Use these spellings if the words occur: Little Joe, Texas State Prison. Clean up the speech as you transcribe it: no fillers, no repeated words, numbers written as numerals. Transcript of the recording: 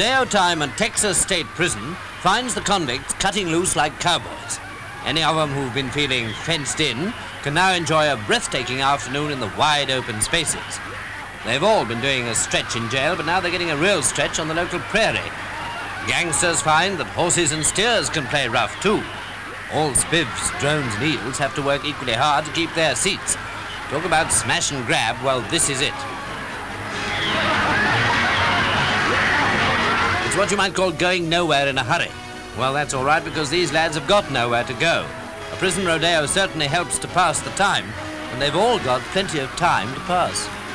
day-o' time at Texas State Prison finds the convicts cutting loose like cowboys. Any of them who've been feeling fenced in can now enjoy a breathtaking afternoon in the wide open spaces. They've all been doing a stretch in jail, but now they're getting a real stretch on the local prairie. Gangsters find that horses and steers can play rough too. All spivs, drones and eels have to work equally hard to keep their seats. Talk about smash and grab, well, this is it. It's what you might call going nowhere in a hurry. Well, that's all right, because these lads have got nowhere to go. A prison rodeo certainly helps to pass the time, and they've all got plenty of time to pass.